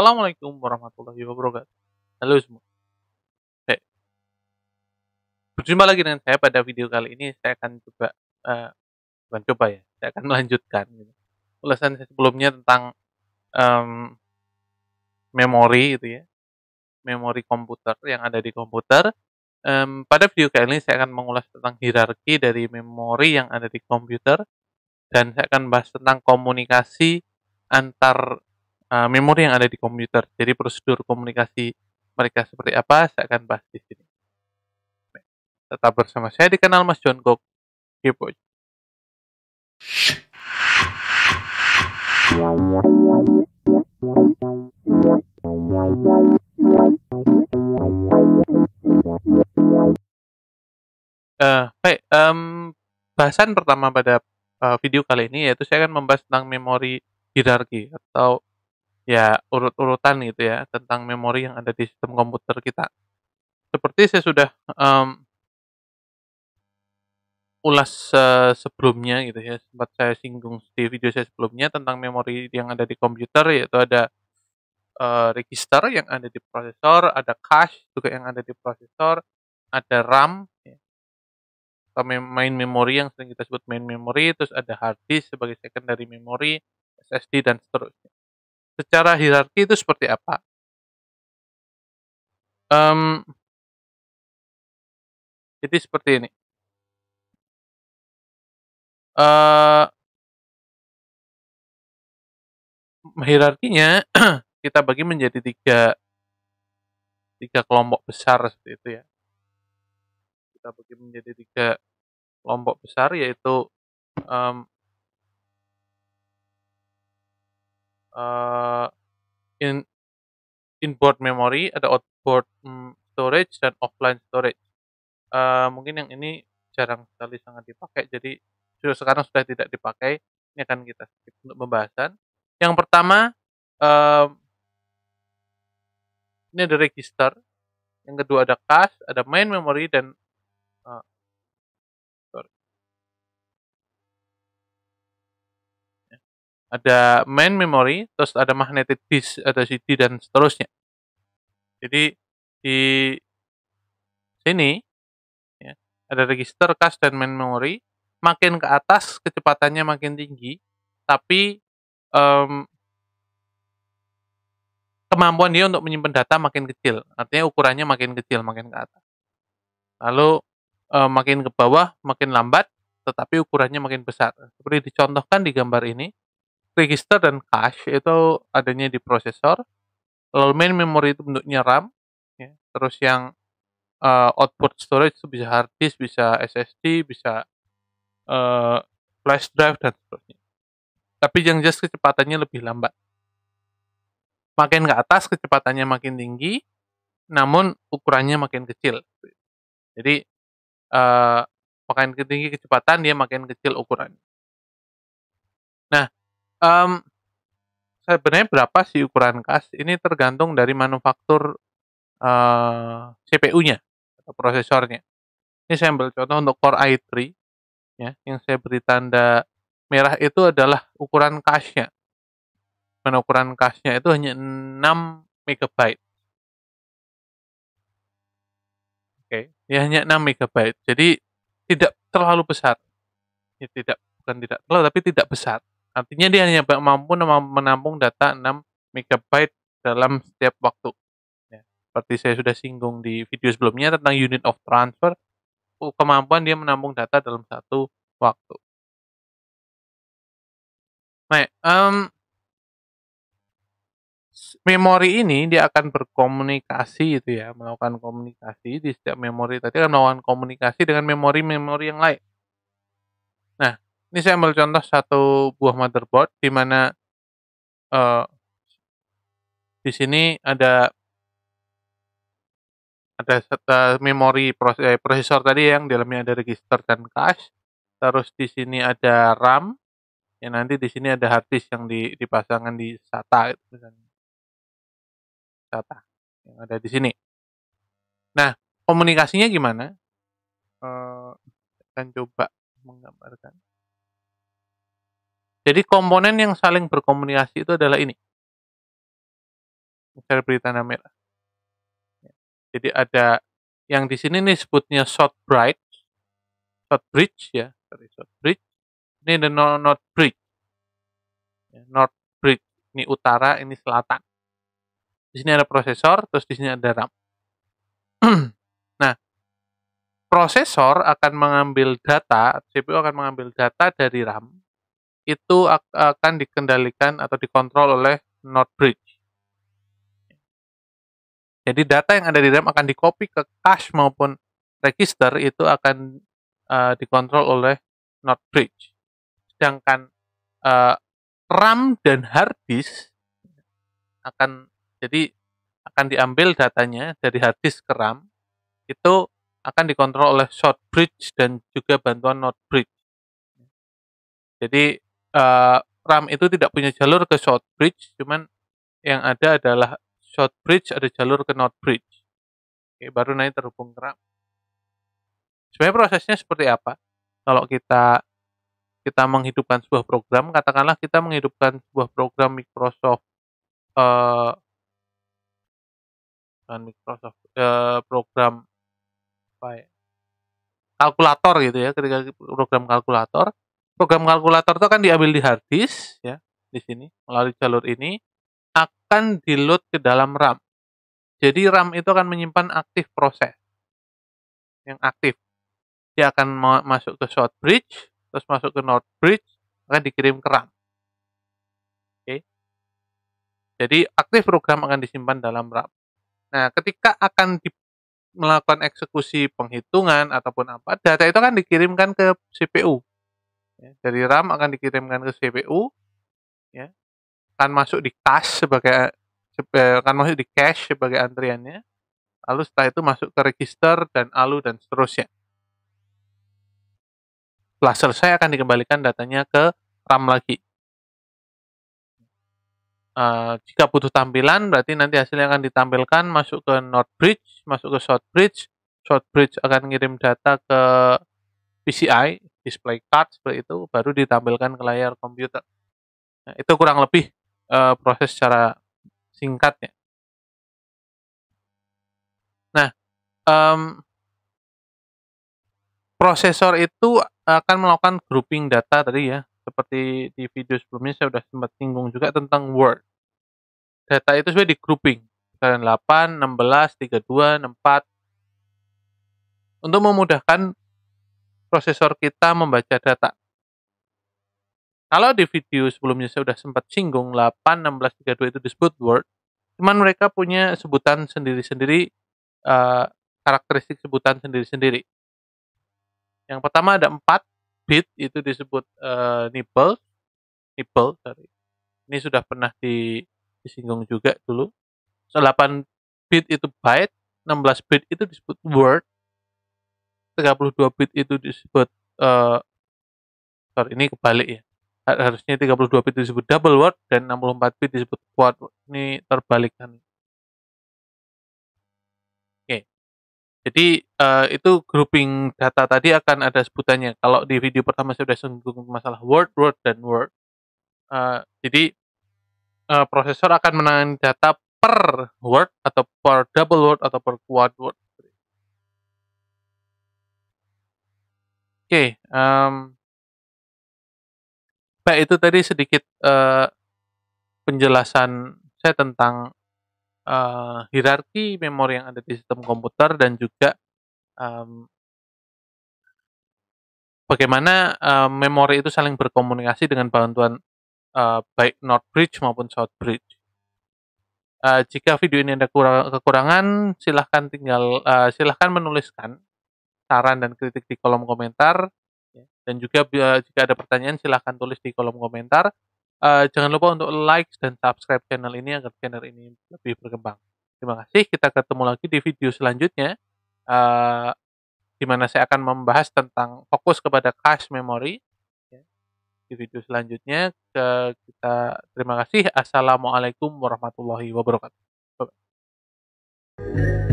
Assalamualaikum warahmatullahi wabarakatuh. Halo semua. Berjumpa lagi dengan saya pada video kali ini. Saya akan coba, saya akan melanjutkan ulasan saya sebelumnya tentang memori itu ya, memori komputer yang ada di komputer. Pada video kali ini saya akan mengulas tentang hierarki dari memori yang ada di komputer, dan saya akan bahas tentang komunikasi antar memori yang ada di komputer. Jadi prosedur komunikasi mereka seperti apa, saya akan bahas di sini. Tetap bersama saya di kanal Mas John Cook. Keep watch. Bahasan pertama pada video kali ini yaitu saya akan membahas tentang memori hierarki atau ya urut-urutan gitu ya, tentang memori yang ada di sistem komputer kita. Seperti saya sudah ulas sebelumnya gitu ya, sempat saya singgung di video saya sebelumnya tentang memori yang ada di komputer, yaitu ada register yang ada di prosesor, ada cache juga yang ada di prosesor, ada RAM ya, atau main memori yang sering kita sebut main memori, terus ada hard disk sebagai secondary memory, SSD dan seterusnya. Secara hierarki itu seperti apa? Jadi seperti ini. Hierarkinya kita bagi menjadi tiga kelompok besar seperti itu ya. Kita bagi menjadi tiga kelompok besar, yaitu inboard memory, ada outboard storage, dan offline storage. Mungkin yang ini jarang sekali sangat dipakai, jadi sekarang sudah tidak dipakai. Ini akan kita skip untuk pembahasan. Yang pertama, ini ada register. Yang kedua ada cache, ada main memory, dan ada main memory, terus ada magnetic disk, ada CD, dan seterusnya. Jadi di sini ya, ada register, cache, dan main memory. Makin ke atas kecepatannya makin tinggi, tapi kemampuan dia untuk menyimpan data makin kecil. Artinya ukurannya makin kecil, makin ke atas. Lalu makin ke bawah makin lambat, tetapi ukurannya makin besar. Seperti dicontohkan di gambar ini. Register dan cache itu adanya di prosesor, lalu main memory itu bentuknya RAM, ya. Terus yang output storage itu bisa hard disk, bisa SSD, bisa flash drive dan seterusnya. Tapi yang jelas kecepatannya lebih lambat. Makin ke atas kecepatannya makin tinggi, namun ukurannya makin kecil. Jadi makin tinggi kecepatan dia makin kecil ukurannya. Nah, sebenarnya berapa sih ukuran cache? Ini tergantung dari manufaktur CPU-nya atau prosesornya. Ini saya ambil contoh untuk core i3 ya, yang saya beri tanda merah itu adalah ukuran cache-nya. Mana ukuran cache-nya itu hanya 6 MB. Oke, ya hanya 6 MB. Jadi tidak terlalu besar. Ya, tidak terlalu, tapi tidak besar. Artinya dia hanya mampu menampung data 6 MB dalam setiap waktu. Ya, seperti saya sudah singgung di video sebelumnya tentang unit of transfer, kemampuan dia menampung data dalam satu waktu. Nah, memori ini dia akan berkomunikasi itu ya, melakukan komunikasi di setiap memori. Tadi akan melakukan komunikasi dengan memori-memori yang lain. Nah, ini saya ambil contoh satu buah motherboard, di mana di sini ada memori prosesor tadi yang di dalamnya ada register dan cache. Terus di sini ada RAM. Ya, nanti di sini ada hard disk yang dipasangkan di SATA gitu, misalnya. SATA yang ada di sini. Nah, komunikasinya gimana? Akan coba menggambarkan. Jadi komponen yang saling berkomunikasi itu adalah ini. Mencari beri tanda merah. Jadi ada yang di sini nih sebutnya Southbridge ya, Southbridge. Ini ada Northbridge. Northbridge ini utara, ini selatan. Di sini ada prosesor, terus di sini ada RAM. Nah, prosesor akan mengambil data, CPU akan mengambil data dari RAM. Itu akan dikendalikan atau dikontrol oleh Northbridge. Jadi data yang ada di RAM akan dikopi ke cache maupun register, itu akan dikontrol oleh Northbridge. Sedangkan RAM dan hard disk akan diambil datanya dari hard disk ke RAM, itu akan dikontrol oleh Southbridge dan juga bantuan Northbridge. Jadi RAM itu tidak punya jalur ke Southbridge, cuman yang ada adalah Southbridge ada jalur ke Northbridge. Oke, baru nanti terhubung ke RAM. Sebenarnya prosesnya seperti apa? Kalau kita menghidupkan sebuah program, katakanlah kita menghidupkan sebuah program Microsoft, program apa ya? Kalkulator gitu ya. Ketika program kalkulator itu akan diambil di hard disk ya, di sini melalui jalur ini, akan di-load ke dalam RAM. Jadi RAM itu akan menyimpan aktif proses. Yang aktif. Dia akan masuk ke Southbridge, terus masuk ke Northbridge, akan dikirim ke RAM. Oke. Jadi aktif program akan disimpan dalam RAM. Nah, ketika akan melakukan eksekusi penghitungan ataupun apa, data itu akan dikirimkan ke CPU. Ya, dari RAM akan dikirimkan ke CPU. Ya. Akan masuk di cache sebagai antriannya, lalu setelah itu masuk ke register dan ALU dan seterusnya. Setelah selesai akan dikembalikan datanya ke RAM lagi. Jika butuh tampilan, berarti nanti hasilnya akan ditampilkan masuk ke Northbridge, masuk ke Southbridge. Southbridge akan ngirim data ke PCI, display card seperti itu, baru ditampilkan ke layar komputer. Nah, itu kurang lebih proses secara singkatnya. Nah, prosesor itu akan melakukan grouping data tadi ya, seperti di video sebelumnya saya sudah sempat singgung juga tentang word. Data itu sudah di grouping, misalnya 8, 16, 32, 64, untuk memudahkan prosesor kita membaca data. Kalau di video sebelumnya saya sudah sempat singgung, 8, 16, 32 itu disebut word. Cuman mereka punya sebutan sendiri-sendiri, karakteristik sebutan sendiri-sendiri. Yang pertama ada 4 bit, itu disebut nibble. Sorry. Ini sudah pernah disinggung juga dulu. So, 8 bit itu byte, 16 bit itu disebut word, 32 bit itu disebut, sorry ini kebalik ya. Harusnya 32 bit disebut double word dan 64 bit disebut quad word. Ini terbalikkan. Oke. Jadi itu grouping data tadi akan ada sebutannya. Kalau di video pertama saya sudah singgung masalah word dan word. Jadi prosesor akan menangani data per word atau per double word atau per quad word. Oke. Baik, itu tadi sedikit penjelasan saya tentang hierarki memori yang ada di sistem komputer dan juga bagaimana memori itu saling berkomunikasi dengan bantuan baik Northbridge maupun Southbridge. Jika video ini ada kekurangan, silahkan menuliskan saran dan kritik di kolom komentar. Dan juga jika ada pertanyaan silahkan tulis di kolom komentar. Jangan lupa untuk like dan subscribe channel ini agar channel ini lebih berkembang. Terima kasih, kita ketemu lagi di video selanjutnya. Di mana saya akan membahas tentang fokus kepada cache memory. Di video selanjutnya, terima kasih. Assalamualaikum warahmatullahi wabarakatuh. Bye-bye.